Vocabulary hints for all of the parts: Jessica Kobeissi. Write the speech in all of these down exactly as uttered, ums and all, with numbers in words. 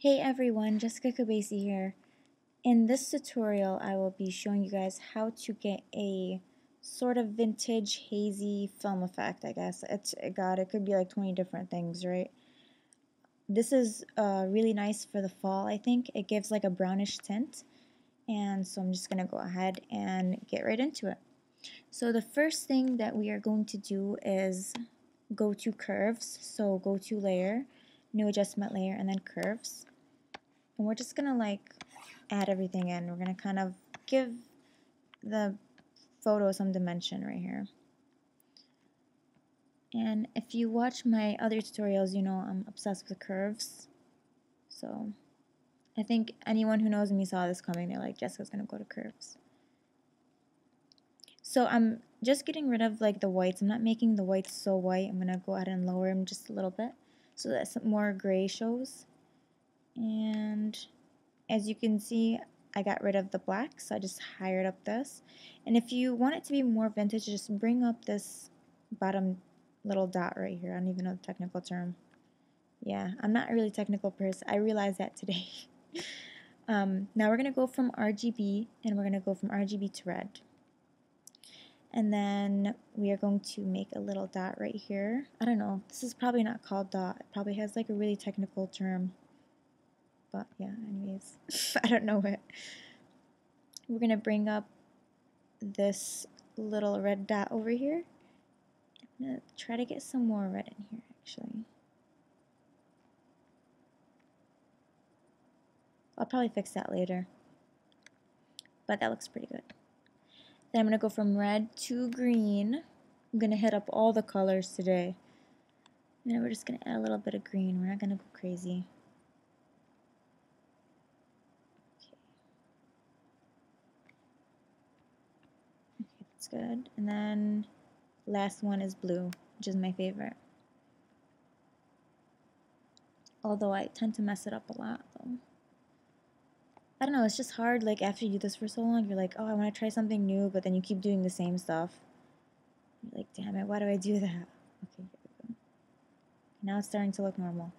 Hey everyone, Jessica Kobeissi here. In this tutorial, I will be showing you guys how to get a sort of vintage hazy film effect, I guess. It's, God, it could be like twenty different things, right? This is uh, really nice for the fall, I think. It gives like a brownish tint. And so I'm just going to go ahead and get right into it. So the first thing that we are going to do is go to curves. So go to layer, new adjustment layer, and then curves. And we're just gonna like add everything in. We're gonna kind of give the photo some dimension right here. And if you watch my other tutorials, you know I'm obsessed with curves. So I think anyone who knows me saw this coming. They're like, Jessica's gonna go to curves. So I'm just getting rid of like the whites. I'm not making the whites so white. I'm gonna go ahead and lower them just a little bit so that some more gray shows. And as you can see, I got rid of the black, so I just highered up this. And if you want it to be more vintage, just bring up this bottom little dot right here. I don't even know the technical term. Yeah, I'm not a really technical person. I realized that today. um, now we're going to go from R G B, and we're going to go from R G B to red. And then we are going to make a little dot right here. I don't know. This is probably not called dot. It probably has like a really technical term. But yeah, anyways, I don't know it. We're going to bring up this little red dot over here. I'm going to try to get some more red in here, actually. I'll probably fix that later. But that looks pretty good. Then I'm going to go from red to green. I'm going to hit up all the colors today. And then we're just going to add a little bit of green. We're not going to go crazy. Good. And then last one is blue, which is my favorite. Although I tend to mess it up a lot though. I don't know, it's just hard, like after you do this for so long, you're like, oh, I want to try something new, but then you keep doing the same stuff. You're like, damn it, why do I do that? Okay, here we go. Now it's starting to look normal.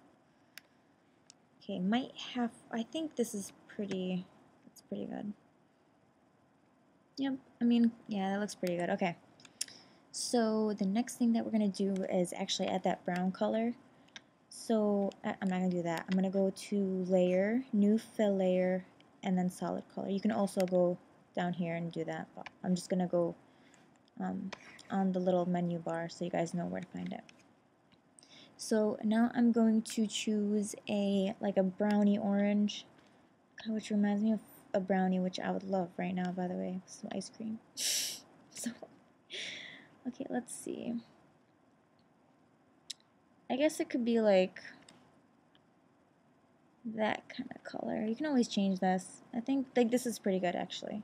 Okay, might have, I think this is pretty, it's pretty good. Yep, I mean, yeah, that looks pretty good. Okay, so the next thing that we're going to do is actually add that brown color. So I'm not going to do that. I'm going to go to Layer, New Fill Layer, and then Solid Color. You can also go down here and do that, but I'm just going to go um, on the little menu bar so you guys know where to find it. So now I'm going to choose a like a brownie orange, which reminds me of a brownie, which I would love right now, by the way, some ice cream. So okay, let's see, I guess it could be like that kind of color. You can always change this. I think like this is pretty good actually.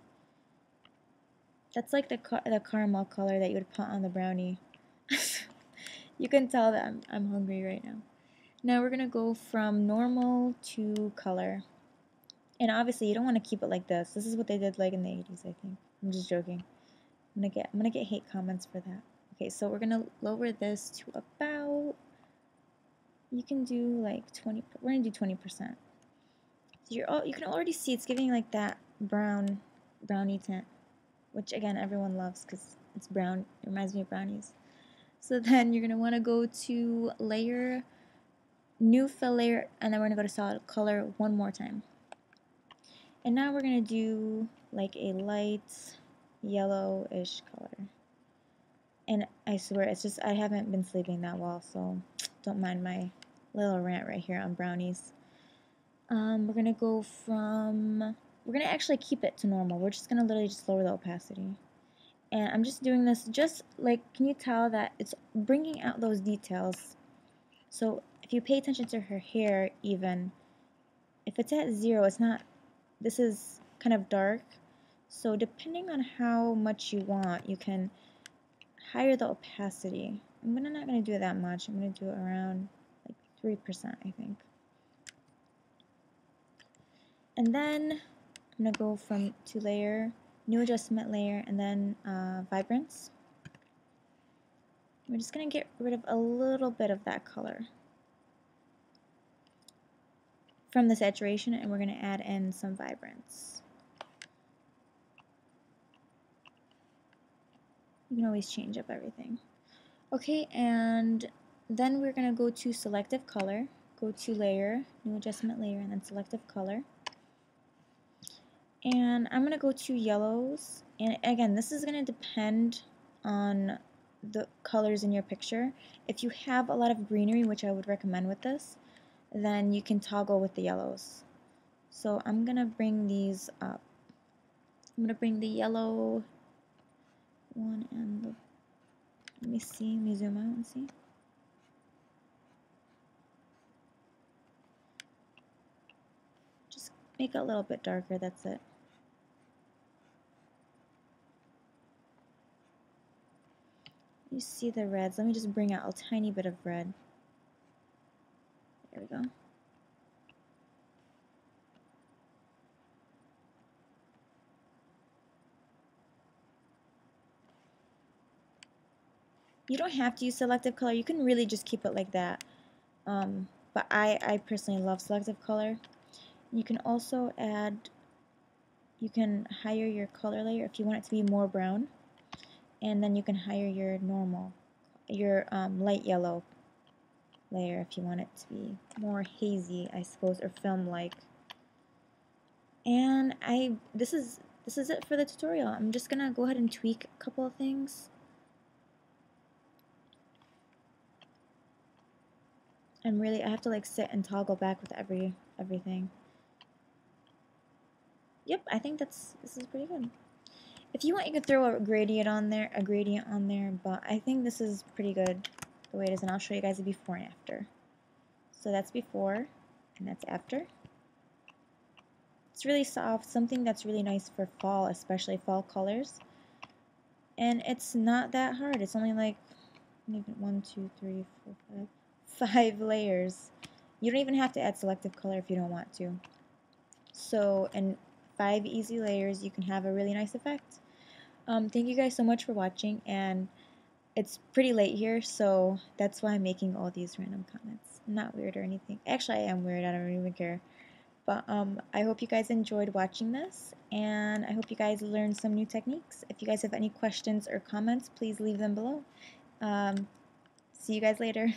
That's like the, car the caramel color that you would put on the brownie. You can tell that I'm, I'm hungry right now. Now we're gonna go from normal to color. And obviously, you don't want to keep it like this. This is what they did like in the eighties, I think. I'm just joking. I'm gonna get I'm gonna get hate comments for that. Okay, so we're gonna lower this to about. You can do like twenty. We're gonna do twenty percent. So you're all, you can already see it's giving like that brown brownie tint, which again everyone loves because it's brown. It reminds me of brownies. So then you're gonna want to go to layer, new fill layer, and then we're gonna go to solid color one more time. And now we're going to do like a light yellowish color. And I swear, it's just I haven't been sleeping that well, so don't mind my little rant right here on brownies. Um, we're going to go from, we're going to actually keep it to normal. We're just going to literally just lower the opacity. And I'm just doing this just like, can you tell that it's bringing out those details? So if you pay attention to her hair even, if it's at zero, it's not. This is kind of dark, so depending on how much you want, you can higher the opacity. I'm gonna, not going to do it that much. I'm going to do it around like three percent, I think. And then I'm going to go from to layer, new adjustment layer, and then uh, vibrance. We're just going to get rid of a little bit of that color. from the saturation, and we're going to add in some vibrance. You can always change up everything. Okay, and then we're going to go to selective color, go to layer, new adjustment layer, and then selective color. And I'm going to go to yellows, and again, this is going to depend on the colors in your picture. If you have a lot of greenery, which I would recommend with this, then you can toggle with the yellows. So I'm going to bring these up. I'm going to bring the yellow one and the, let me see, let me zoom out and see. Just make it a little bit darker, that's it. You see the reds. Let me just bring out a tiny bit of red. There we go. You don't have to use selective color. You can really just keep it like that. Um, but I, I personally love selective color. You can also add, you can higher your color layer if you want it to be more brown. And then you can higher your normal, your um, light yellow layer if you want it to be more hazy, I suppose, or film-like. And I, this is this is it for the tutorial. I'm just gonna go ahead and tweak a couple of things. I'm really, I have to like sit and toggle back with every everything. Yep, I think that's this is pretty good. If you want, you can throw a gradient on there, a gradient on there, but I think this is pretty good the way it is, and I'll show you guys the before and after. So that's before, and that's after. It's really soft, something that's really nice for fall, especially fall colors. And it's not that hard. It's only like one, two, three, four, five, five layers. You don't even have to add selective color if you don't want to. So, and five easy layers, you can have a really nice effect. Um, thank you guys so much for watching, and it's pretty late here, so that's why I'm making all these random comments. I'm not weird or anything. Actually, I am weird. I don't even care. But um, I hope you guys enjoyed watching this, and I hope you guys learned some new techniques. If you guys have any questions or comments, please leave them below. Um, see you guys later.